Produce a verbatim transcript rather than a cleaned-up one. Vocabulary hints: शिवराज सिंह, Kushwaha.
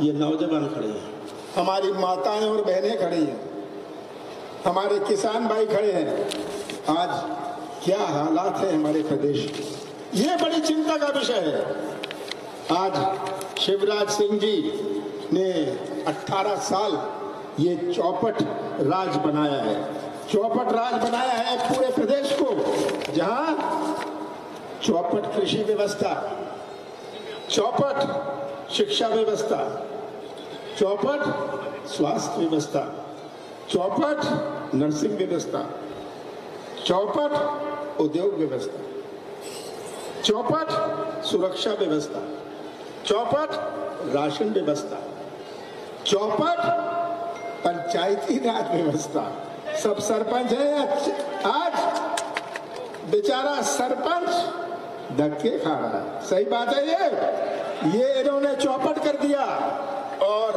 ये नौजवान खड़े हैं, हमारी माताएं और बहनें खड़ी हैं, हमारे किसान भाई खड़े हैं। आज क्या हालात है हमारे प्रदेश, ये बड़ी चिंता का विषय है। आज शिवराज सिंह जी ने अठारह साल ये चौपट राज बनाया है, चौपट राज बनाया है पूरे प्रदेश को, जहां चौपट कृषि व्यवस्था, चौपट शिक्षा व्यवस्था, चौपट स्वास्थ्य व्यवस्था, चौपट नर्सिंग व्यवस्था, चौपट उद्योग व्यवस्था, चौपट सुरक्षा व्यवस्था, चौपट राशन व्यवस्था, चौपट पंचायती राज व्यवस्था। सब सरपंच है, आज बेचारा सरपंच धक्के खा रहा है। सही बात है, ये ये इन्होंने चौपट कर दिया और